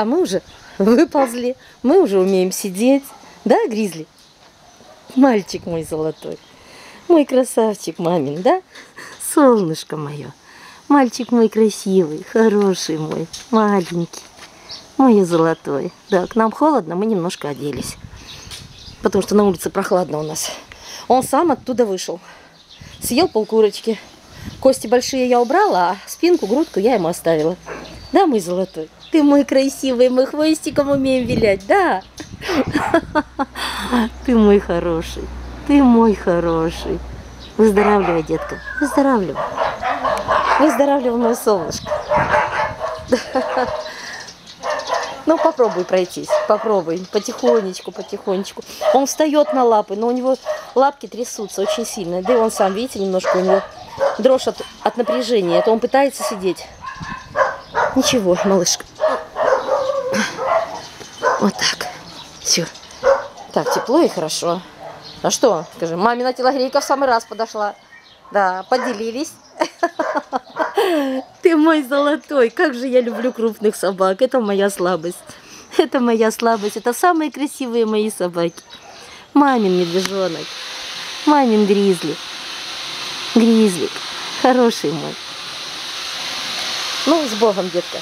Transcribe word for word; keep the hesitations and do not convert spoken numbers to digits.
А мы уже выползли, мы уже умеем сидеть. Да, Гризли? Мальчик мой золотой, мой красавчик мамин, да? Солнышко мое, мальчик мой красивый, хороший мой, маленький, мой золотой. Да, к нам холодно, мы немножко оделись, потому что на улице прохладно у нас. Он сам оттуда вышел, съел полкурочки. Кости большие я убрала, а спинку, грудку я ему оставила. Да, мой золотой? Ты мой красивый, мы хвостиком умеем вилять, да? Ты мой хороший, ты мой хороший. Выздоравливай, детка, выздоравливай. Выздоравливай, мое солнышко. Ну, попробуй пройтись, попробуй, потихонечку, потихонечку. Он встает на лапы, но у него лапки трясутся очень сильно. Да и он сам, видите, немножко у него дрожь от, от напряжения. Это он пытается сидеть. Ничего, малышка. Вот так. Все. Так, тепло и хорошо. А что, скажи, мамина телогрейка в самый раз подошла. Да, поделились. Ты мой золотой, как же я люблю крупных собак. Это моя слабость. Это моя слабость. Это самые красивые мои собаки. Мамин медвежонок. Мамин Гризли. Гризлик. Хороший мой. Ну, с Богом, детка.